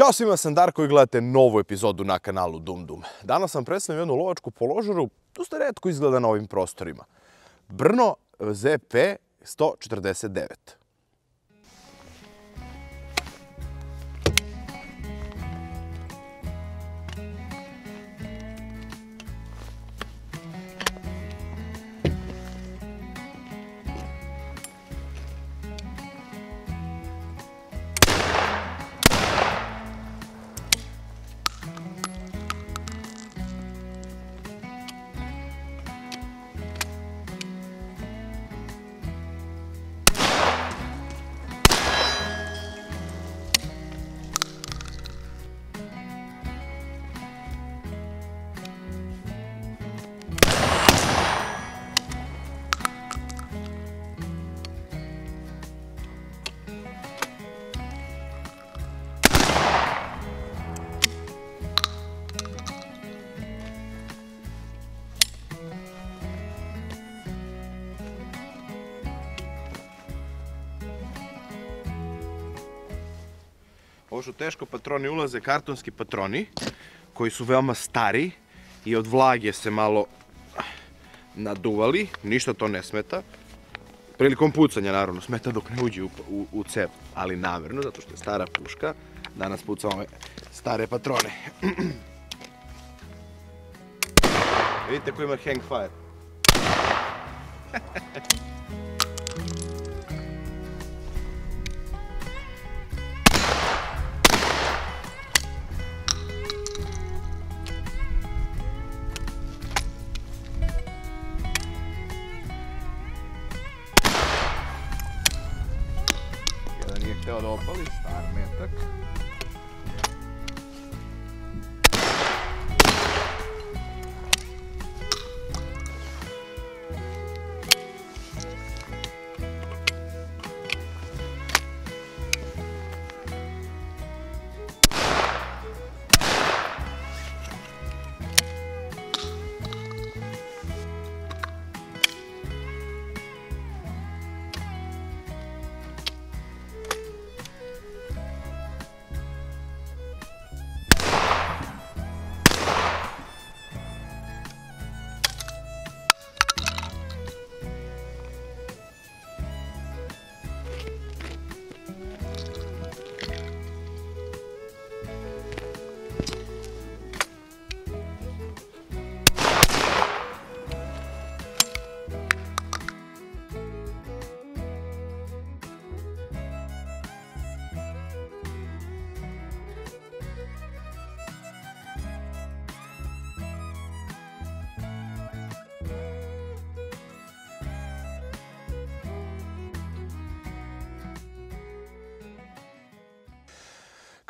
Ćao svima, sam Darko i gledate novu epizodu na kanalu DumDum. Danas sam predstavio jednu lovačku položaru, dosta retko izgleda na ovim prostorima. Brno ZP149. Ovo su teško patroni, ulaze kartonski patroni koji su veoma stari i od vlage se malo naduvali, ništa to ne smeta. Prilikom pucanja naravno smeta dok ne uđe u cep, ali namjerno, zato što je stara puška, danas pucamo ove stare patrone. Vidite koji ima hang fire. Evo da opali, star metak.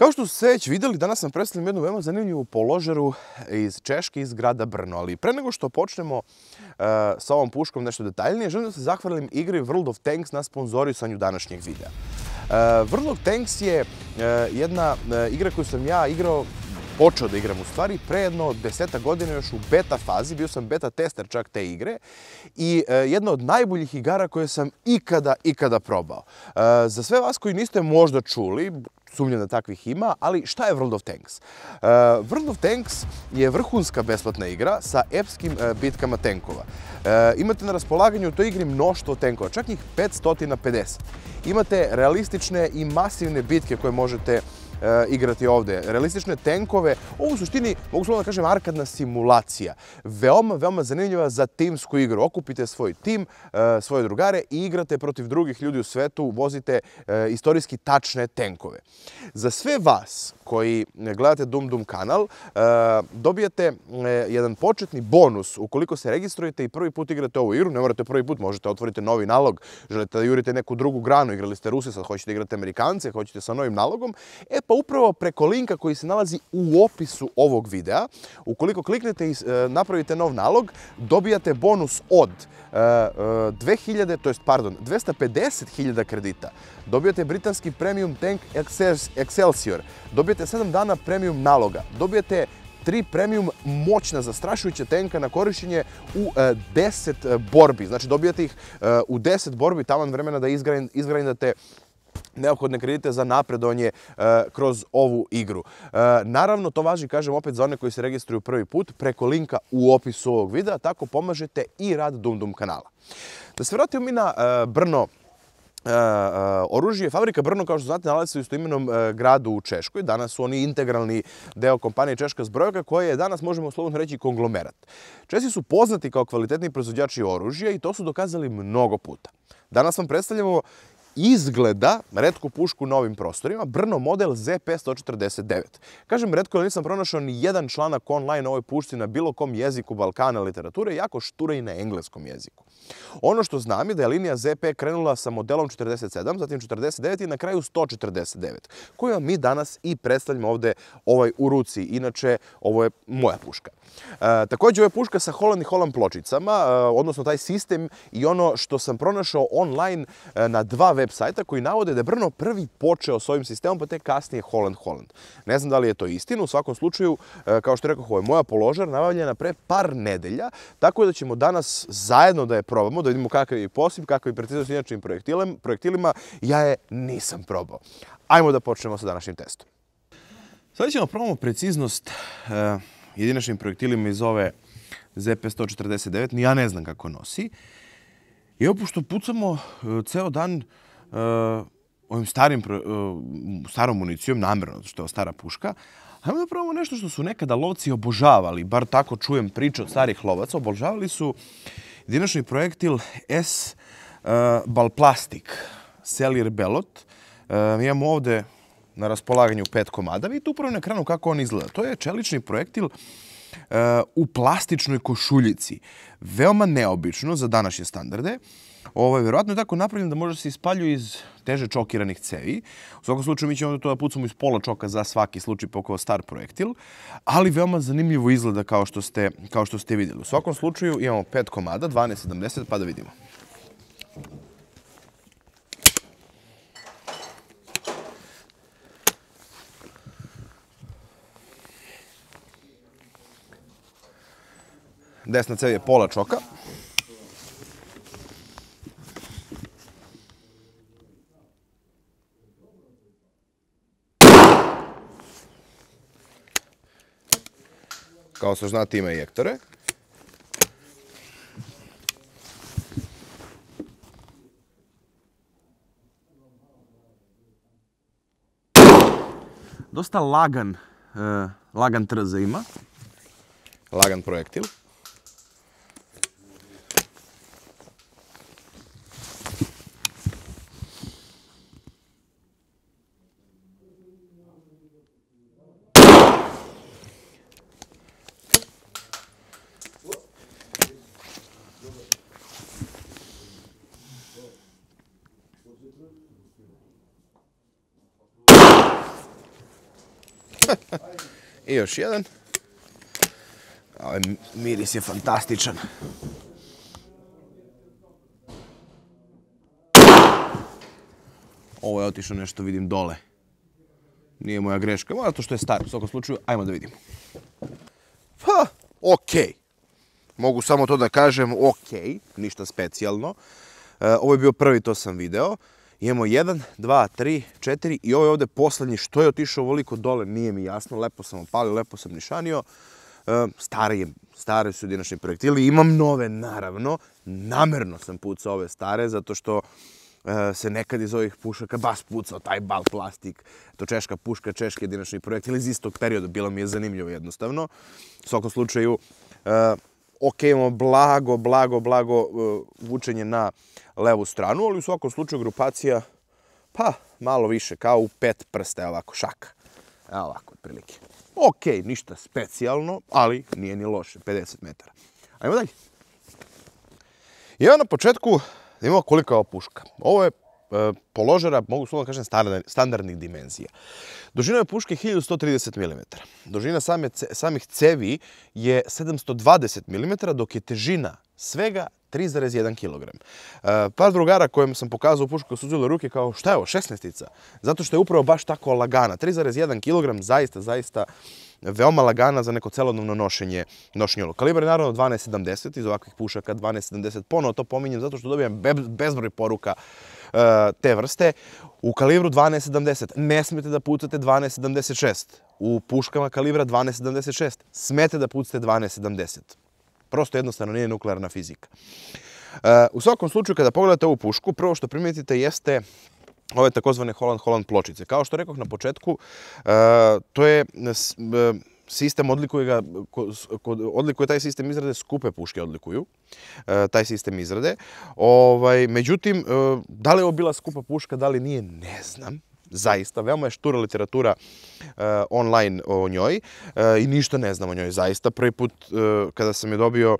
Kao što ste već vidjeli, danas sam predstavljam jednu veoma zanimljivu položaru iz Češke, iz grada Brno. Ali pre nego što počnemo sa ovom puškom nešto detaljnije, želim da se zahvalim igri World of Tanks na sponzorisanju današnjeg videa. World of Tanks je jedna igra koju sam ja počeo da igram u stvari pre jedno 10 godina, još u beta fazi, bio sam beta tester čak te igre i jedna od najboljih igara koje sam ikada probao. Za sve vas koji niste možda čuli, sumnjam da takvih ima, ali šta je World of Tanks? World of Tanks je vrhunska besplatna igra sa epskim bitkama tenkova. Imate na raspolaganju u toj igri mnoštvo tenkova, čak njih 550. Imate realistične i masivne bitke koje možete igrati ovdje. Realistične tenkove, ovo u suštini, mogu slobodno da kažem, arkadna simulacija. Veoma zanimljiva za timsku igru. Okupite svoj tim, svoje drugare i igrate protiv drugih ljudi u svetu, vozite istorijski tačne tenkove. Za sve vas koji gledate DumDum kanal, dobijate jedan početni bonus ukoliko se registrujete i prvi put igrate ovu igru. Ne morate prvi put, možete otvoriti novi nalog, želite da jurite neku drugu granu, igrali ste Ruse, sad hoćete igrati Amerikance, hoćete sa novim nalogom. E pa upravo preko linka koji se nalazi u opisu ovog videa, ukoliko kliknete i napravite nov nalog, dobijate bonus od 250.000 kredita. Dobijate britanski premium tank Excelsior, dobijate 7 dana premium naloga, dobijate 3 premium moćna zastrašujuća tenka na korišćenje u 10 borbi. Znači dobijate ih u 10 borbi, taman vremena da izgrindate neophodne kredite za napredovanje kroz ovu igru. Naravno, to važi, kažem, opet za one koji se registruju prvi put preko linka u opisu ovog videa, tako pomažete i rad DumDum kanala. Da se vratimo mi na Brno oružje. Fabrika Brno, kao što znate, nalazi se u istoimenom gradu u Češkoj. Danas su oni integralni deo kompanije Češka zbrojevka, koja je danas, možemo slobodno reći, konglomerat. Česi su poznati kao kvalitetni proizvođači oružja i to su dokazali mnogo puta. Danas vam predstavljamo izgleda retku pušku na ovim prostorima, Brno model ZP149. Kažem, retko da nisam pronašao ni jedan članak online o ovoj pušci na bilo kom jeziku Balkana literature, jako štura i na engleskom jeziku. Ono što znam je da je linija ZP krenula sa modelom 47, zatim 49 i na kraju 149, koju mi danas i predstavljamo ovde u ruci. Inače, ovo je moja puška. Također, ovo je puška sa Holland Holland pločicama, odnosno taj sistem i ono što sam pronašao online na dva web sajta koji navode da je Brno prvi počeo s ovim sistemom, pa tek kasnije Holland Holland. Ne znam da li je to istina, u svakom slučaju, kao što rekao, ovo je moja položar, nabavljena pre par nedelja, tako da ćemo danas zajedno da je probamo, da vidimo kakav je posip, kakav je preciznost s inačnim projektilima. Ja je nisam probao. Ajmo da počnemo sa današnjim testom. Sada ćemo probamo preciznost jedinačnim projektilima iz ove ZP149, ja ne znam kako nosi. I evo, pošto pucamo ceo dan ovim starom municijom, namjerno, što je stara puška, ajmo da probamo nešto što su nekada lovci obožavali, bar tako čujem priče od starih lovaca, obožavali su jedinačni projektil S Balplastik, selir Belot. Imamo ovde na raspolaganju 5 komada. Vidite upravo na ekranu kako on izgleda. To je čelični projektil u plastičnoj košuljici. Veoma neobično za današnje standarde. Vjerojatno je tako napravljeno da može se ispaljuje iz teže čokiranih cevi. U svakom slučaju mi ćemo to da pucamo iz pola čoka za svaki slučaj, pošto je star projektil. Ali veoma zanimljivo izgleda kao što ste vidjeli. U svakom slučaju imamo 5 komada, 12-70, pa da vidimo. Desna cev je pola čoka. Kao što znate, ima ejektore. Dosta lagan trze ima. Lagan projektil. I još jedan. Miris je fantastičan. Ovo je otišao nešto, vidim, dole. Nije moja greška, možda to što je star. U svakom slučaju, ajmo da vidimo. Ha, okej. Mogu samo to da kažem, okej. Ništa specijalno. Ovo je bio prvi, to sam video. Imamo 1, 2, 3, 4 i ovo je ovdje poslednji. Što je otišao ovoliko dole, nije mi jasno. Lepo sam opalio, lepo sam nišanio. Stare su jedinačni projektili. Imam nove, naravno. Namerno sam pucao ove stare, zato što se nekad iz ovih pušaka baš pucao taj bal plastik. To češka puška, češki jedinačni projektili iz istog perioda. Bilo mi je zanimljivo jednostavno. U svakom slučaju, ok, imamo blago vučenje na levu stranu, ali u svakom slučaju grupacija, pa, malo više, kao u 5 prsta, je ovako, šaka. Evo ovako, otprilike. Ok, ništa specijalno, ali nije ni loše, 50 metara. Ajmo dalje. I evo na početku imamo kolika je ova puška. Ovo je položara, mogu slobodno kažem, standardnih dimenzija. Dužina je puške 1130 mm. Dužina samih cevi je 720 mm, dok je težina svega 3,1 kg. Par drugara kojem sam pokazao pušku su uzeli ruke kao, šta je ovo, 16-ica? Zato što je upravo baš tako lagana. 3,1 kg zaista veoma lagana za neko celodnevno nošenje olovka. Kalibar je naravno 12.70 iz ovakvih pušaka, 12.70, ponovo to pominjem zato što dobijem bezbroj poruka te vrste. U kalibru 12.70 ne smete da pucate 12.76, u puškama kalibra 12.76 smete da pucate 12.70. Prosto jednostavno nije nuklearna fizika. U svakom slučaju, kada pogledate ovu pušku, prvo što primetite jeste ove takozvane Holland Holland pločice. Kao što rekoh na početku, to je sistem, odlikuje taj sistem izrade, skupe puške odlikuju taj sistem izrade. Međutim, da li je ovo bila skupa puška, da li nije, ne znam. Zaista, veoma je štura literatura online o njoj i ništa ne znam o njoj. Zaista, prvi put kada sam je dobio,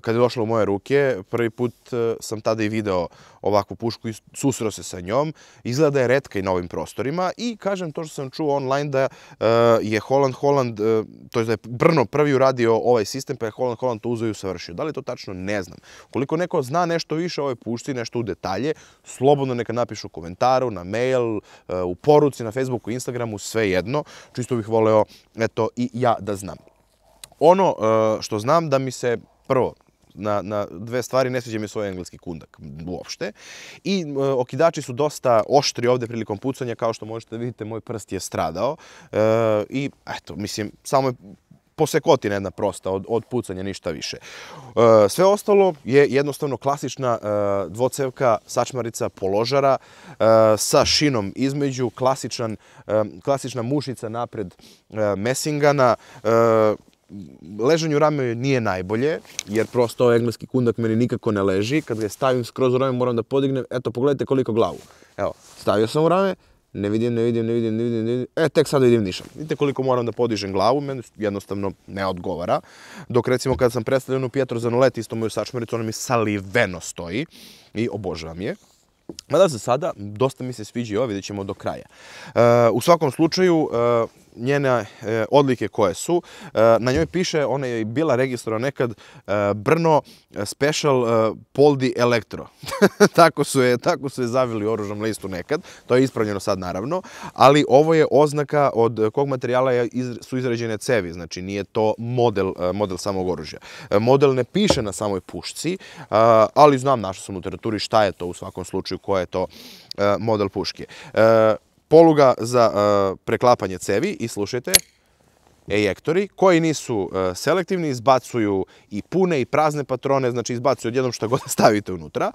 kada je došla u moje ruke, prvi put sam tada i video ovakvu pušku i susreo se sa njom. Izgleda da je retka i na ovim prostorima i kažem to što sam čuo online da je Holland Holland, to je da je Brno prvi uradio ovaj sistem pa je Holland Holland to uzeo i usavršio. Da li to tačno? Ne znam. Koliko neko zna nešto više o ovoj pušci, nešto u detalje, slobodno neka napišu u komentaru, na mail, u poruci, na Facebooku, Instagramu, sve jedno. Čisto bih voleo eto i ja da znam. Ono što znam da mi se prvo, na dve stvari ne sviđa mi svoj engleski kundak uopšte. I okidači su dosta oštri ovdje prilikom pucanja, kao što možete vidite, moj prst je stradao. I eto, mislim, samo je posekotina jedna prosta od pucanja, ništa više. Sve ostalo je jednostavno klasična dvocevka sačmarica položara sa šinom između, klasična mušica napred mesingana. Leženje u rame nije najbolje, jer prosto ovaj engleski kundak meni nikako ne leži. Kad ga stavim skroz u rame moram da podignem, eto pogledajte koliko glavu. Evo, stavio sam u rame, ne vidim, tek sada vidim ništa. Vidite koliko moram da podižem glavu, meni jednostavno ne odgovara. Dok recimo kada sam predstavljen u Pietro Zanoleti, isto moju sačmericu, ona mi saliveno stoji i obožavam je. Mada za sada dosta mi se sviđa i ovo, vidjet ćemo do kraja. U svakom slučaju, njene odlike koje su. Na njoj piše, ona je bila registrovana nekad Brno Special Poldi Elektro. Tako su je zavili u oružnom listu nekad. To je ispravljeno sad naravno. Ali ovo je oznaka od kog materijala su izrađene cevi. Znači nije to model samog oružja. Model ne piše na samoj pušci, ali znam našao sam u literaturi šta je to u svakom slučaju, koja je to model puške. Poluga za preklapanje cevi i slušajte, ejektori koji nisu selektivni, izbacuju i pune i prazne patrone, znači izbacuju odjednom što god stavite unutra.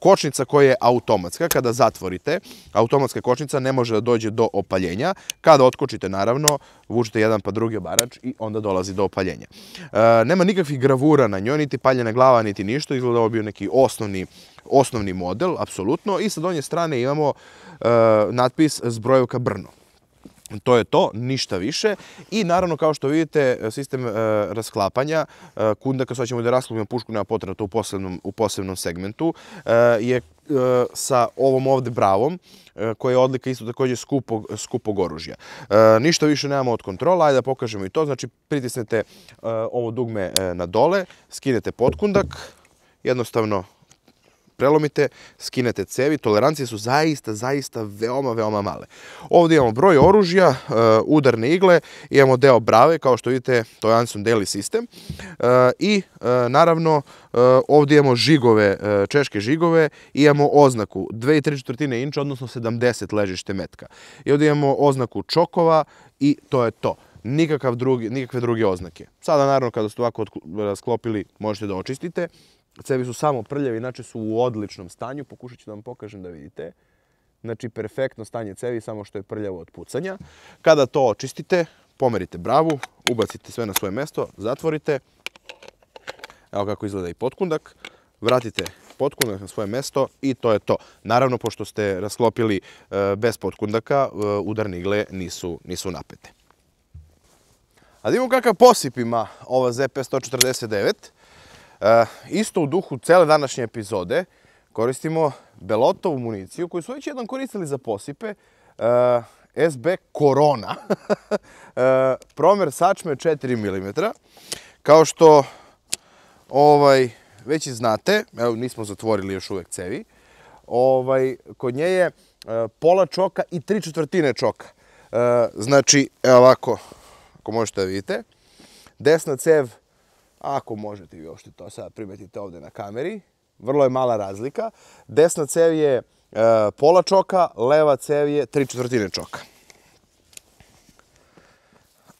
Kočnica koja je automatska, kada zatvorite, automatska kočnica ne može da dođe do opaljenja. Kada otkočite, naravno, vučite jedan pa drugi obarač i onda dolazi do opaljenja. Nema nikakvih gravura na njoj, niti paljena glava, niti ništa. Izgleda ovo bio neki osnovni model, apsolutno. I sa donje strane imamo natpis Zbrojevka Brno. To je to, ništa više. I naravno, kao što vidite, sistem rasklapanja kundaka, sad ćemo da rasklopimo pušku, nema potreba to u posebnom segmentu, je sa ovom ovde bravom, koja je odlika isto također skupog oružja. Ništa više nemamo od kontrola, ajde da pokažemo i to. Znači, pritisnete ovo dugme na dole, skinete potkundak, jednostavno prelomite, skinete cevi, tolerancije su zaista veoma male. Ovdje imamo broj oružja, udarne igle, imamo deo brave, kao što vidite, to je Anson Deeley sistem. I naravno ovdje imamo žigove, češke žigove, imamo oznaku 2,3 inča, odnosno 70 ležište metka. I ovdje imamo oznaku čokova i to je to. Nikakve druge oznake. Sada naravno kada ste ovako sklopili možete da očistite. Cevi su samo prljavi, inače su u odličnom stanju. Pokušat ću da vam pokažem da vidite. Znači, perfektno stanje cevi, samo što je prljavo od pucanja. Kada to očistite, pomerite bravu, ubacite sve na svoje mesto, zatvorite. Evo kako izgleda i potkundak. Vratite potkundak na svoje mesto i to je to. Naravno, pošto ste rasklopili bez potkundaka, udarne igle nisu napete. A da imamo kakav posip ima ova ZP149. Isto u duhu cele današnje epizode koristimo Belotovu municiju koju su već jednom koristili za posipe, SB Korona. Promer sačme 4 mm. Kao što već i znate, evo nismo zatvorili još uvek cevi, kod nje je pola čoka i 3/4 čoka. Znači, evo ovako, ako možete da vidite. Desna cev, ako možete vi uopšte to sada primetite ovde na kameri, vrlo je mala razlika. Desna cev je pola čoka, leva cev je 3/4 čoka.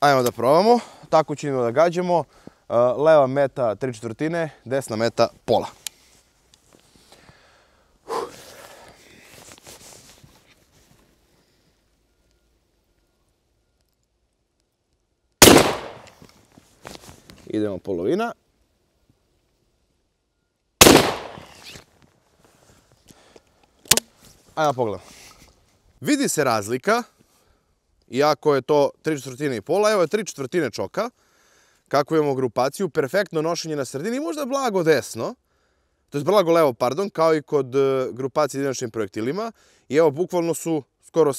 Ajmo da probamo, tako ćemo da gađamo. Leva meta 3/4, desna meta pola. Idemo polovina. Ajmo pogledam. Vidi se razlika, iako je to 3/4 i pola, evo je 3/4 čoka. Kako imamo grupaciju, perfektno nošenje na sredini i možda blago desno, to je blago levo, pardon, kao i kod grupacije jedinačnim projektilima. I evo, bukvalno su skoro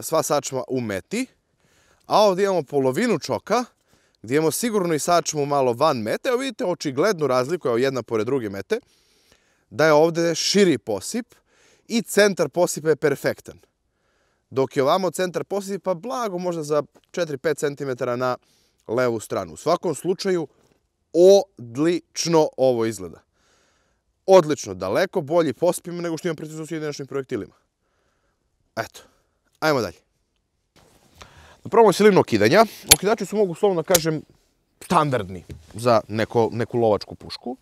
sva sačma u meti. A ovdje imamo polovinu čoka, gdje imamo sigurno i sačmu malo van mete. Evo vidite očiglednu razliku, evo jedna pored druge mete, da je ovdje širi posip i centar posipa je perfektan. Dok je ovamo centar posipa blago, možda za 4-5 cm na levu stranu. U svakom slučaju, odlično ovo izgleda. Odlično, daleko bolji pospim nego što imam precizu s jedinačnim projektilima. Eto, ajmo dalje. Napravimo silinu okidanja. Okidači su, mogu slovno da kažem, standardni za neku lovačku pušku.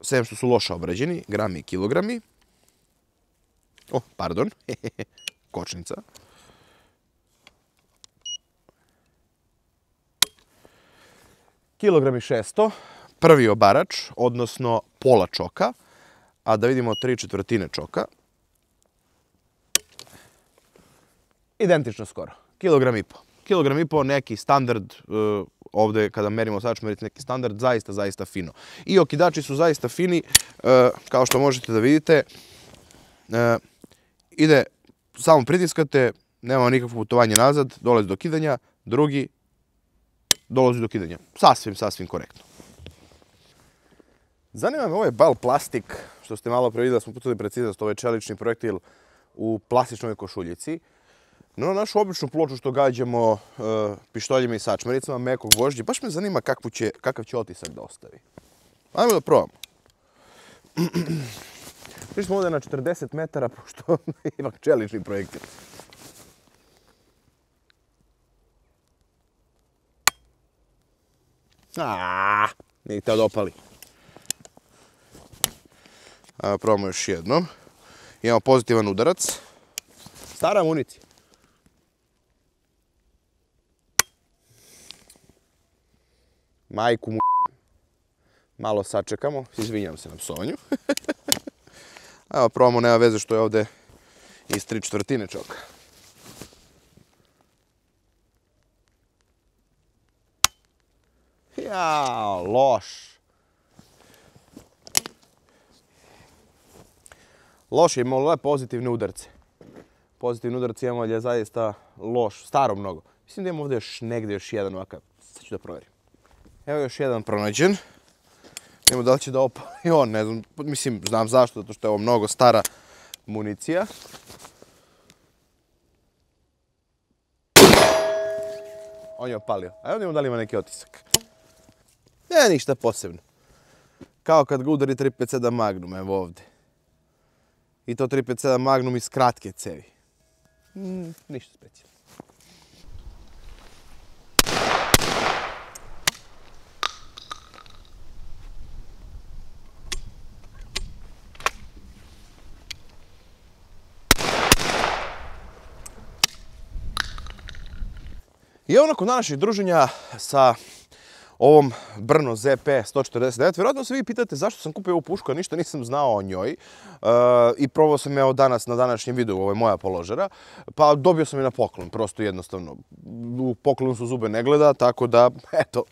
Sem što su loše obrađeni, grami i kilogrami. O, pardon, kočnica. Kilogrami 600, prvi obarač, odnosno pola čoka, a da vidimo 3/4 čoka. Identično skoro, kilogram i po. Kilogram i po, neki standard, ovdje kada merimo sačmu, neki standard, zaista, zaista fino. I okidači su zaista fini, kao što možete da vidite, ide, samo pritiskate, nema nikakvo putovanje nazad, dolazi do kidanja, drugi, dolazi do kidanja. Sasvim, sasvim korektno. Zanima me ovaj bal plastik, što ste malo previdjeli da smo putili preciznost, ovaj čelični projektil u plastičnoj košuljici. No, na našu običnu ploču što gađamo pištoljima i sačmericama, mekog vožđa, baš me zanima kakav će otisak da ostavi. Ajmo da probamo. Prišli smo ovdje na 40 metara, pošto imam čelični projektil. Aaaa, nije htio da opali. Ajmo, probamo još jednom. Imamo pozitivan udarac. Stara municija. Majku mu... Malo sačekamo, izvinjam se na psovanju. Evo, probamo, nema veze što je ovdje iz 3/4 čoka. Jao, loš. Loš je, imamo lepo pozitivne udarce. Pozitivne udarce imamo, ali je zaista loš, staro mnogo. Mislim da imamo ovdje još negdje još jedan ovakav, sad ću da proverim. Evo još jedan pronađen. Nemo da li će da opali on, ne znam, mislim, znam zašto, zato što je ovo mnogo stara municija. On je opalio. A evo nemo da li ima neki otisak. Ne, ništa posebno. Kao kad ga udari 357 Magnum, evo ovde. I to 357 Magnum iz kratke cevi. Ništa specijalno. I evo nakon današnjih druženja sa ovom Brno ZP149, vjerojatno se vi pitate zašto sam kupio ovu pušku, a ništa nisam znao o njoj. I probao sam je danas na današnjem videu, ovo je moja položara, pa dobio sam je na poklon, prosto jednostavno. U poklonu su zube ne gleda, tako da, eto,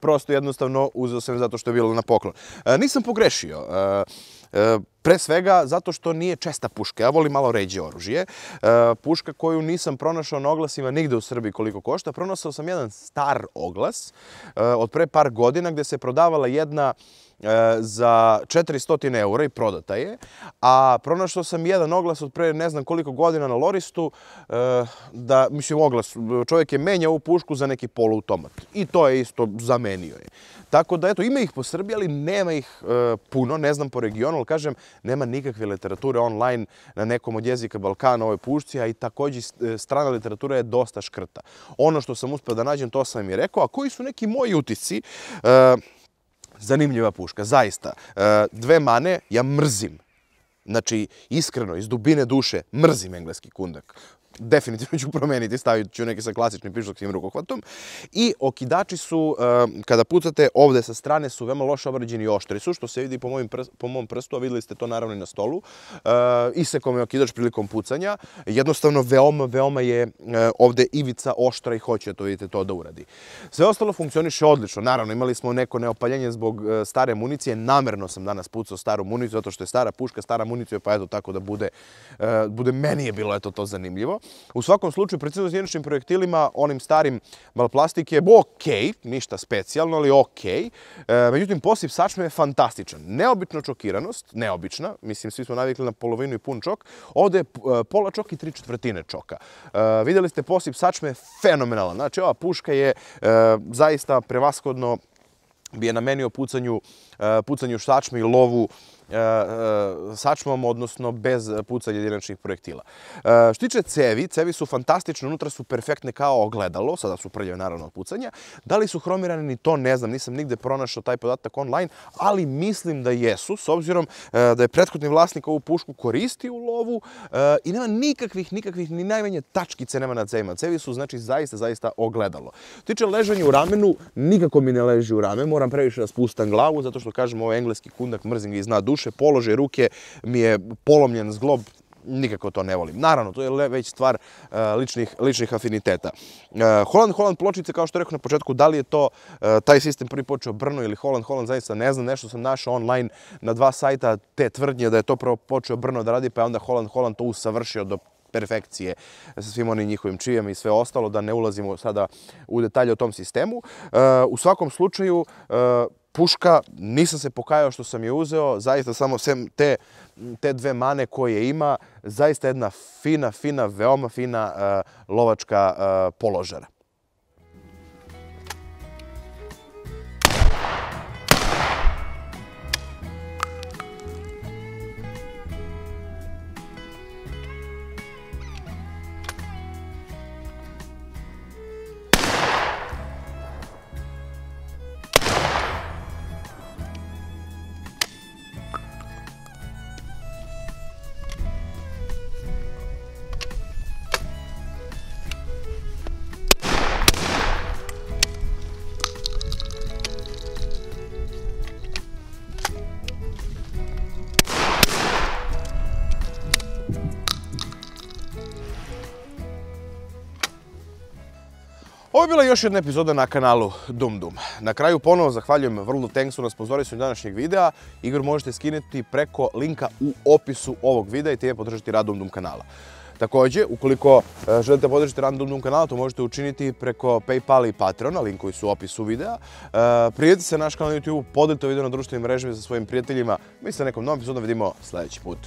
prosto jednostavno uzeo sam je zato što je bilo na poklon. Nisam pogrešio. Pre svega zato što nije česta puška, ja volim malo ređe oružje. Puška koju nisam pronašao na oglasima nigde u Srbiji koliko košta. Pronašao sam jedan star oglas od pre par godina gdje se prodavala jedna za 400 eura i prodata je, a pronašao sam jedan oglas od pre ne znam koliko godina na Loristu, da, mislim oglas, čovjek je menjao ovu pušku za neki poluautomat i to je isto zamenio je. Tako da, eto, ima ih po Srbiji, ali nema ih puno, ne znam po regionu, ali kažem, nema nikakve literature online na nekom od jezika Balkana ovoj pušci, a i također strana literatura je dosta škrta. Ono što sam uspio da nađem, to sam i rekao, a koji su neki moji utisci? Zanimljiva puška, zaista. Dve mane, ja mrzim. Znači, iskreno, iz dubine duše, mrzim engleski kundak. Definitivno ću promeniti, stavit ću neki sa klasičnim pištoljskim rukohvatom. I okidači su, kada pucate ovde sa strane, su veoma loše obrađeni i oštri su, što se vidi po mom prstu, a videli ste to naravno i na stolu. Isekom je okidač prilikom pucanja. Jednostavno, veoma je ovde ivica oštra i hoće to, vidite, to da uradi. Sve ostalo funkcioniše odlično. Naravno, imali smo neko neopaljenje zbog stare municije. Namerno sam danas pucao staru municiju, zato što je stara puška, stara municija, pa eto, tako da bude, meni je bilo to zanimljivo. U svakom slučaju, precizno s jedničnim projektilima, onim starim malplastike, okej, ništa specijalno, ali okej. Međutim, posip sačme je fantastičan. Neobična čokiranost, neobična, mislim, svi smo navikli na polovinu i pun čok. Ovdje je pola čok i 3/4 čoka. Vidjeli ste, posip sačme je fenomenalan. Znači, ova puška je zaista prevashodno bi je namenio pucanju sačme i lovu sačmom, odnosno bez pucanja jedinačnih projektila. Što tiče cevi, cevi su fantastične, unutra su perfektne kao ogledalo, sada su prljave naravno od pucanja. Da li su hromirane, ni to ne znam, nisam nigde pronašao taj podatak online, ali mislim da jesu, s obzirom da je prethodni vlasnik ovu pušku koristio u lovu i nema nikakvih, ni najmanje tačkice nema na cevima. Cevi su, znači, zaista ogledalo. Što tiče ležanja u ramenu, nikako mi ne leži u rame, moram previše da spustam glavu, zato što, kažem, ovaj engleski kundak mrzim iz dna duše, položaj ruke mi je polomljen zglob, nikako to ne volim. Naravno, to je već stvar ličnih afiniteta. Holland Holland pločice, kao što rekao na početku, da li je to taj sistem prvi počeo Brno ili Holland Holland, zaista ne znam, nešto sam našao online na dva sajta te tvrdnje da je to prvo počeo Brno da radi, pa je onda Holland Holland to usavršio do perfekcije sa svim onim njihovim čijima i sve ostalo, da ne ulazimo sada u detalje o tom sistemu. U svakom slučaju, puška, nisam se pokajao što sam je uzeo, zaista samo sem te dve mane koje ima, zaista jedna fina, veoma fina lovačka položara. Ovo je bila još jedna epizoda na kanalu DumDum. Na kraju ponovo zahvaljujem World of Tanksu na sponzorisanju današnjeg videa. Igru možete skinuti preko linka u opisu ovog videa i time podržati rad DumDum kanala. Također, ukoliko želite podržati rad DumDum kanala, to možete učiniti preko PayPal i Patreona, linkovi su u opisu videa. Prijavite se na naš kanal na YouTube, podelite video na društvenim mrežama sa svojim prijateljima. Mi se na nekom novom epizodu vidimo sljedeći put.